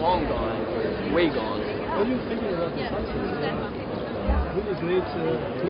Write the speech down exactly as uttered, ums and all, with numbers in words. Long gone, way gone. What are you thinking about the yeah, we just need to...